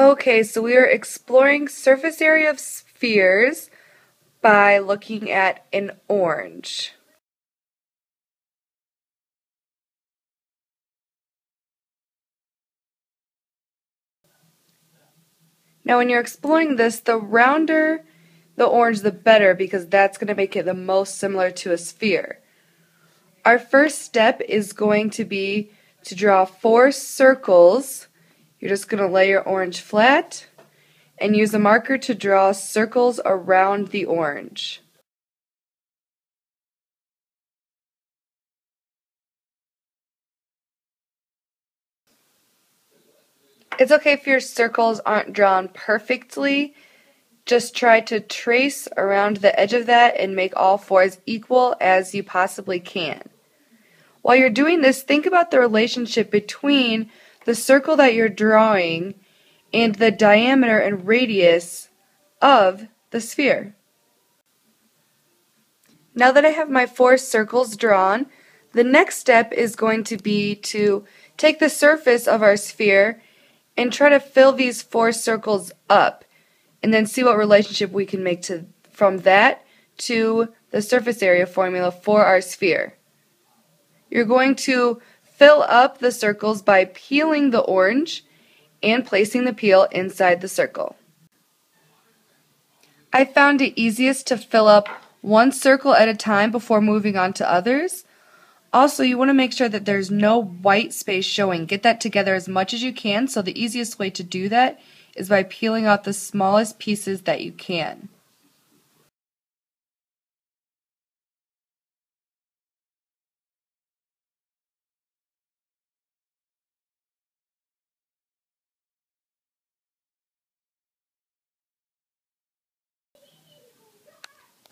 Okay, so we are exploring surface area of spheres by looking at an orange. Now when you're exploring this, the rounder the orange, the better, because that's going to make it the most similar to a sphere. Our first step is going to be to draw 4 circles. You're just going to lay your orange flat and use a marker to draw circles around the orange. It's okay if your circles aren't drawn perfectly. Just try to trace around the edge of that and make all 4 as equal as you possibly can. While you're doing this, think about the relationship between the circle that you're drawing and the diameter and radius of the sphere. Now that I have my 4 circles drawn, the next step is going to be to take the surface of our sphere and try to fill these 4 circles up, and then see what relationship we can make from that to the surface area formula for our sphere. You're going to fill up the circles by peeling the orange and placing the peel inside the circle. I found it easiest to fill up one circle at a time before moving on to others. Also, you want to make sure that there's no white space showing. Get that together as much as you can, so the easiest way to do that is by peeling out the smallest pieces that you can.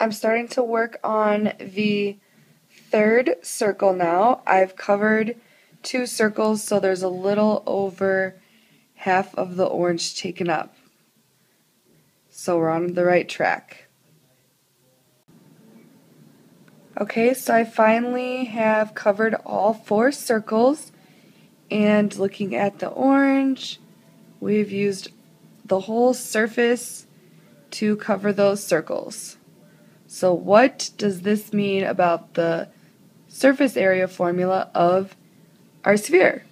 I'm starting to work on the 3rd circle now. I've covered 2 circles, so there's a little over half of the orange taken up. So we're on the right track. Okay, so I finally have covered all 4 circles, and looking at the orange, we've used the whole surface to cover those circles. So what does this mean about the surface area formula of our sphere?